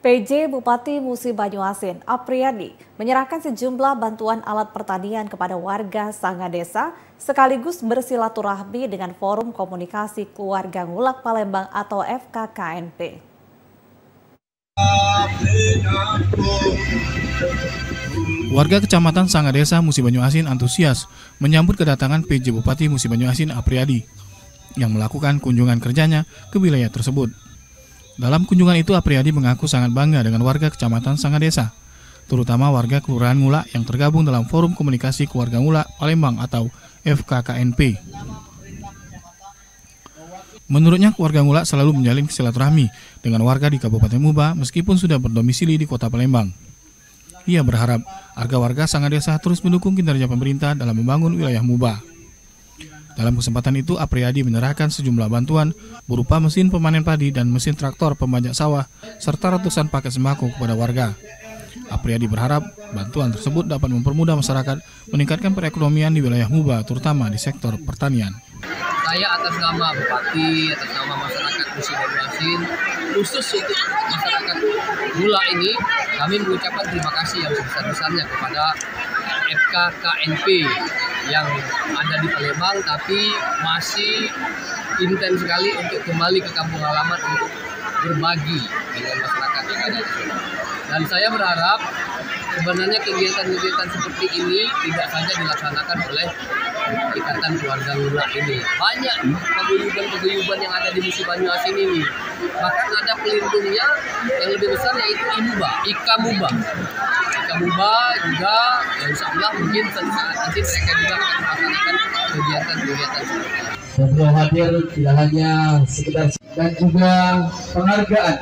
PJ Bupati Musi Banyuasin, Apriyadi, menyerahkan sejumlah bantuan alat pertanian kepada warga Sanga Desa sekaligus bersilaturahmi dengan Forum Komunikasi Keluarga Ngulak Palembang atau FKKNP. Warga Kecamatan Sanga Desa Musi Banyuasin antusias menyambut kedatangan PJ Bupati Musi Banyuasin Apriyadi yang melakukan kunjungan kerjanya ke wilayah tersebut. Dalam kunjungan itu, Apriyadi mengaku sangat bangga dengan warga Kecamatan Sanga Desa, terutama warga Kelurahan Mula yang tergabung dalam Forum Komunikasi Keluarga Mula Palembang atau FKKNP. Menurutnya, keluarga Mula selalu menjalin silaturahmi dengan warga di Kabupaten Muba meskipun sudah berdomisili di kota Palembang. Ia berharap agar warga Sanga Desa terus mendukung kinerja pemerintah dalam membangun wilayah Muba. Dalam kesempatan itu, Apriyadi menyerahkan sejumlah bantuan berupa mesin pemanen padi dan mesin traktor pembajak sawah serta ratusan paket sembako kepada warga. Apriyadi berharap bantuan tersebut dapat mempermudah masyarakat meningkatkan perekonomian di wilayah Muba, terutama di sektor pertanian. Saya atas nama Bupati, atas nama masyarakat Musi Banyuasin, khusus untuk masyarakat Mula ini, kami mengucapkan terima kasih yang sebesar-besarnya kepada FKKNP yang ada di Palembang, tapi masih intens sekali untuk kembali ke kampung halaman untuk berbagi dengan masyarakat yang ada di sana. Dan saya berharap sebenarnya kegiatan-kegiatan seperti ini tidak saja dilaksanakan oleh Ikatan Keluarga Mula ini. Banyak paguyuban-paguyuban yang ada di Musi Banyuasin ini. Bahkan ada pelindungnya yang lebih besar yaitu Ika Muba juga, yang insya Allah mungkin nanti mereka juga akan melaksanakan kegiatan-kegiatan seperti ini. Yang beliau hadir tidak hanya sekedar dan juga penghargaan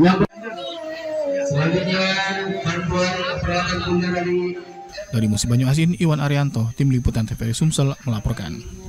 yang selanjutnya bantuan peralatan dari Musi Banyuasin, Iwan Arianto, Tim Liputan TVRI Sumsel melaporkan.